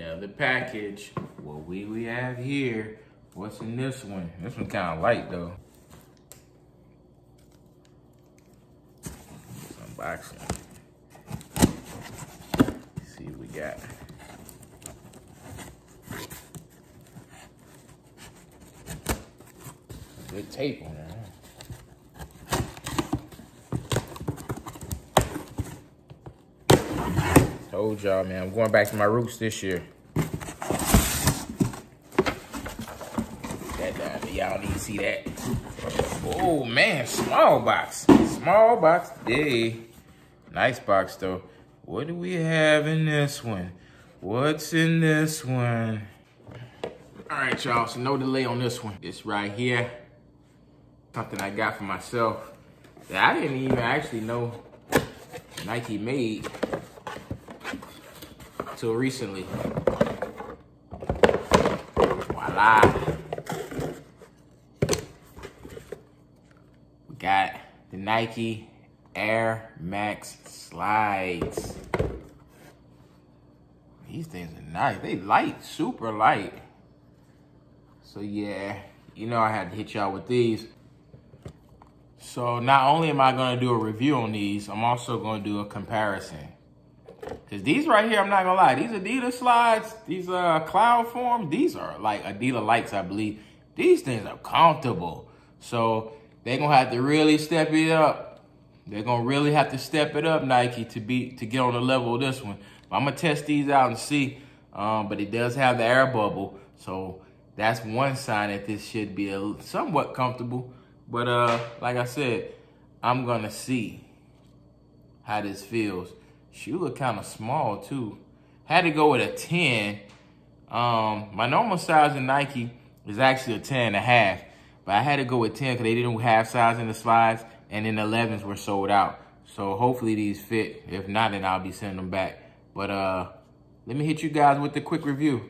another package. What we have here, what's in this one? This one kind of light though. Let's unbox it. See what we got. Good tape on there. Told y'all, man, I'm going back to my roots this year. Y'all need to see that. Oh man, small box. Small box today. Nice box though. What do we have in this one? What's in this one? All right, y'all, so no delay on this one. This right here, something I got for myself that I didn't even actually know Nike made. Until recently. Voila. We got the Nike Air Max Slides. These things are nice. They light, super light. So yeah, you know I had to hit y'all with these. So not only am I gonna do a review on these, I'm also gonna do a comparison. Cause these right here, I'm not gonna lie, these Adidas slides, these Cloudfoam, these are like Adidas likes, I believe. These things are comfortable. So they're gonna have to really step it up. They're gonna really have to step it up, Nike, to get on the level of this one. But I'm gonna test these out and see. But it does have the air bubble, so that's one sign that this should be somewhat comfortable. But like I said, I'm gonna see how this feels. Shoe look kind of small too. Had to go with a 10. My normal size in Nike is actually a 10.5, but I had to go with 10 because they didn't have size in the slides, and then 11s were sold out. So hopefully these fit. If not, then I'll be sending them back. But let me hit you guys with a quick review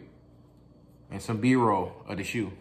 and some B-roll of the shoe.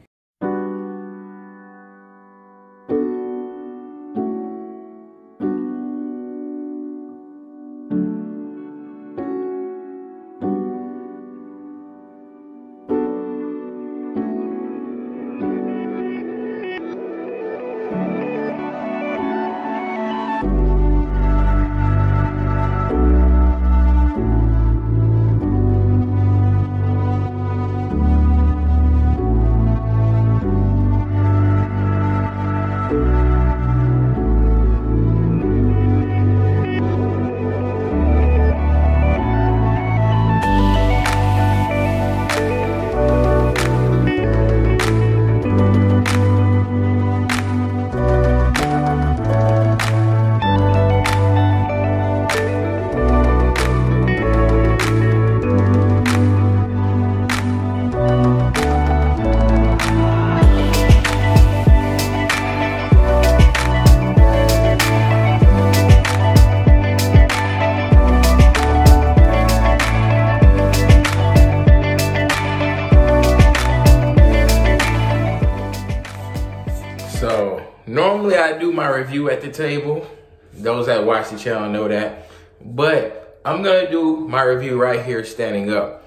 Normally I do my review at the table. Those that watch the channel know that. But I'm gonna do my review right here standing up.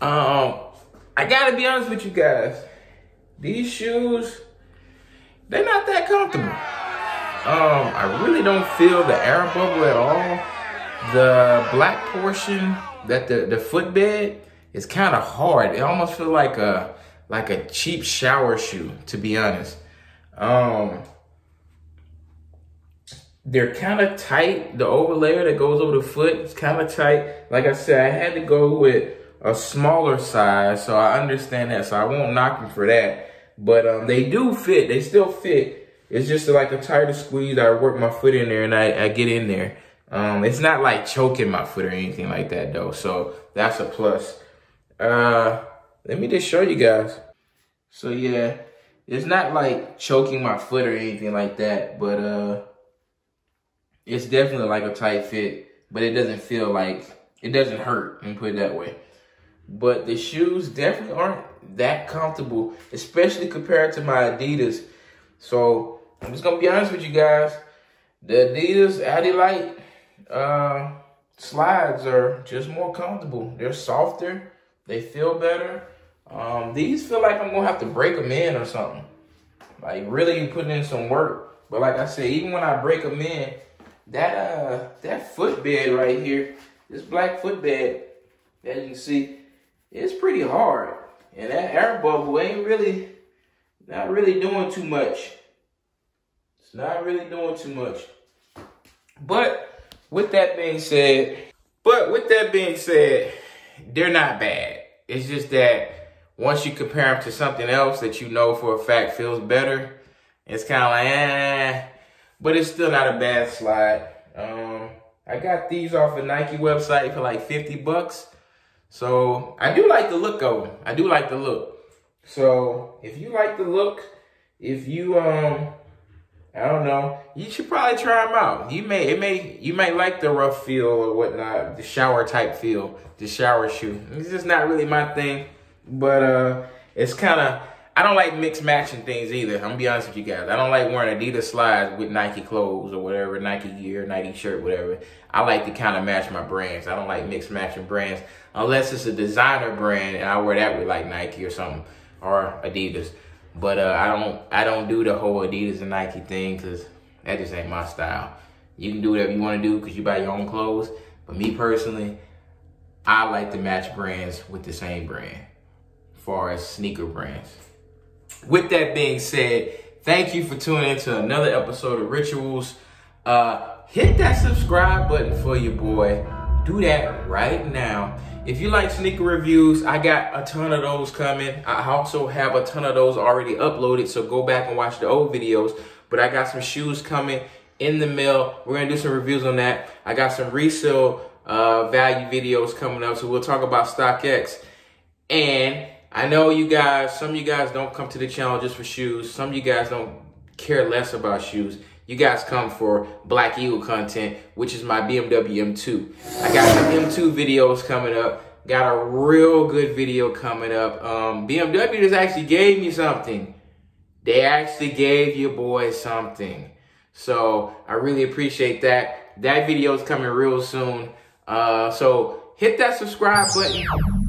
I gotta be honest with you guys. These shoes, they're not that comfortable. I really don't feel the air bubble at all. The black portion, that the footbed is kind of hard. It almost feels like a cheap shower shoe, to be honest. They're kind of tight. The overlayer that goes over the foot is kind of tight. Like I said, I had to go with a smaller size, so I understand that. So I won't knock them for that. But they do fit. They still fit. It's just like a tighter squeeze. I work my foot in there and I get in there. It's not like choking my foot or anything like that, though. So that's a plus. Let me just show you guys. So, yeah, it's not like choking my foot or anything like that. But, it's definitely like a tight fit, but it doesn't feel like, it doesn't hurt, and put it that way. But the shoes definitely aren't that comfortable, especially compared to my Adidas. So I'm just gonna be honest with you guys. The Adidas Adilette slides are just more comfortable. They're softer. They feel better. These feel like I'm gonna have to break them in or something. Like really putting in some work. But like I said, even when I break them in, that footbed right here, this black footbed, as you can see, it's pretty hard. And that air bubble ain't really, not really doing too much. It's not really doing too much. But with that being said, they're not bad. It's just that once you compare them to something else that you know for a fact feels better, it's kind of like, eh. But it's still not a bad slide. I got these off a Nike website for like 50 bucks. So I do like the look of them. I do like the look. So if you like the look, if you, I don't know, you should probably try them out. You might like the rough feel or whatnot, the shower type feel, the shower shoe. It's just not really my thing, but it's kind of, I don't like mixed matching things either. I'm gonna be honest with you guys. I don't like wearing Adidas slides with Nike clothes or whatever, Nike gear, Nike shirt, whatever. I like to kind of match my brands. I don't like mixed matching brands unless it's a designer brand and I wear that with like Nike or something or Adidas. But I don't do the whole Adidas and Nike thing because that just ain't my style. You can do whatever you want to do because you buy your own clothes. But me personally, I like to match brands with the same brand, as far as sneaker brands. With that being said, thank you for tuning in to another episode of Rituals. Hit that subscribe button for your boy. Do that right now. If you like sneaker reviews, I got a ton of those coming. I also have a ton of those already uploaded, so go back and watch the old videos. But I got some shoes coming in the mail. We're going to do some reviews on that. I got some resale value videos coming up, so we'll talk about StockX. And I know you guys, some of you guys don't come to the channel just for shoes. Some of you guys don't care less about shoes. You guys come for Black Eagle content, which is my BMW M2. I got some M2 videos coming up. Got a real good video coming up. BMW just actually gave me something. They actually gave your boy something. So I really appreciate that. That video is coming real soon. So hit that subscribe button.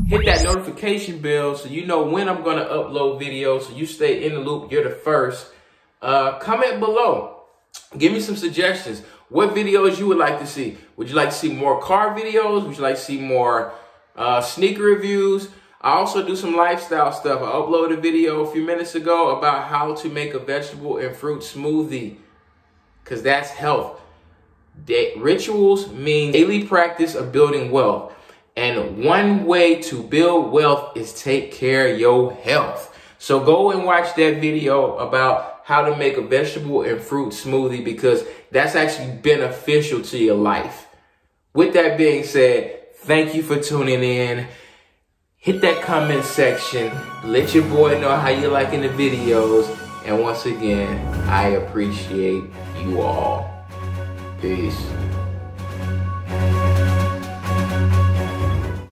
Hit that notification bell so you know when I'm going to upload videos. So you stay in the loop. You're the first. Comment below. Give me some suggestions. What videos you would like to see? Would you like to see more car videos? Would you like to see more sneaker reviews? I also do some lifestyle stuff. I uploaded a video a few minutes ago about how to make a vegetable and fruit smoothie, because that's health. Rituals mean daily practice of building wealth. And one way to build wealth is take care of your health. So go and watch that video about how to make a vegetable and fruit smoothie, because that's actually beneficial to your life. With that being said, thank you for tuning in. Hit that comment section. Let your boy know how you're liking the videos. And once again, I appreciate you all. Peace.